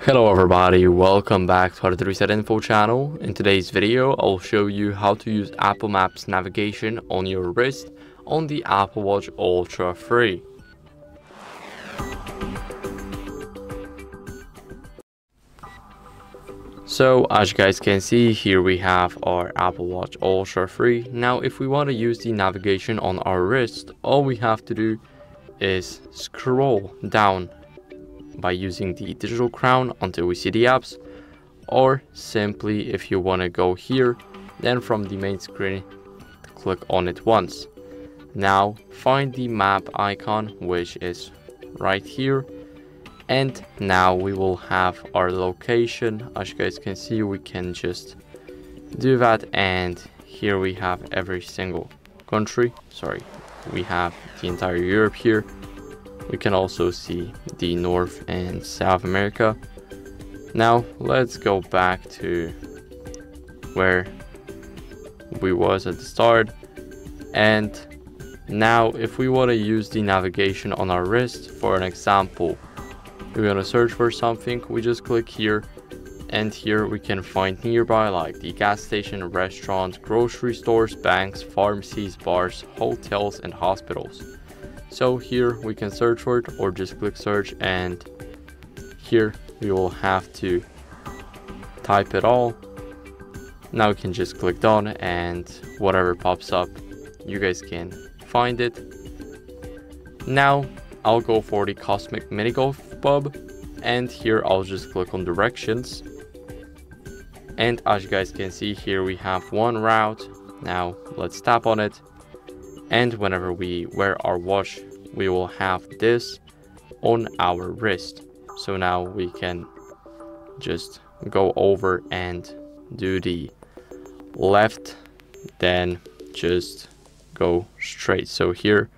Hello everybody, welcome back to HardReset.Info channel. In today's video, I'll show you how to use Apple Maps navigation on your wrist on the Apple Watch Ultra 3. So as you guys can see, here we have our Apple Watch Ultra 3. Now if we want to use the navigation on our wrist, all we have to do is scroll down by using the digital crown until we see the apps, or simply if you want to go here, then from the main screen click on it once. Now find the map icon, which is right here, and now we will have our location. As you guys can see, we can just do that, and here we have every single country. Sorry, we have the entire Europe here. We can also see the North and South America. Now let's go back to where we was at the start. And now if we want to use the navigation on our wrist, for an example, we want to search for something, we just click here, and here we can find nearby, like the gas station, restaurants, grocery stores, banks, pharmacies, bars, hotels, and hospitals. So here we can search for it, or just click search, and here we will have to type it all. Now we can just click done, and whatever pops up, you guys can find it. Now I'll go for the Cosmic Mini Golf pub, and here I'll just click on directions. And as you guys can see, here we have one route. Now let's tap on it. And whenever we wear our watch, we will have this on our wrist. So now we can just go over and do the left, then just go straight. So here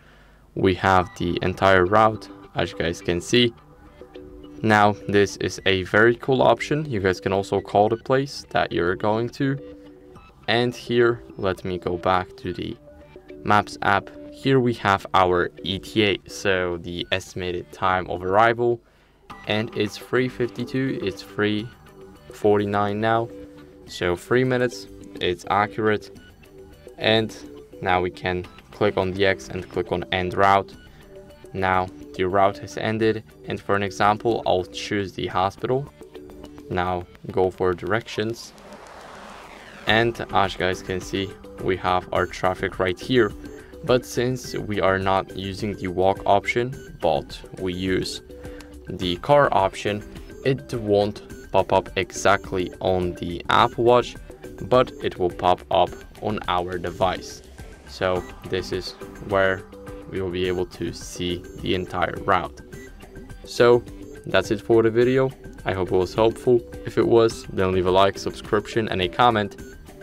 we have the entire route, as you guys can see. Now this is a very cool option. You guys can also call the place that you're going to. And here, let me go back to the Maps app. Here we have our ETA, so the estimated time of arrival, and it's 3:52, it's 3:49 now, so 3 minutes. It's accurate. And now we can click on the X and click on end route. Now the route has ended, and for an example, I'll choose the hospital. Now go for directions, and as you guys can see, we have our traffic right here. But since we are not using the walk option, but we use the car option, it won't pop up exactly on the Apple Watch, but it will pop up on our device. So this is where we will be able to see the entire route. So that's it for the video. I hope it was helpful. If it was, then leave a like, subscription, and a comment.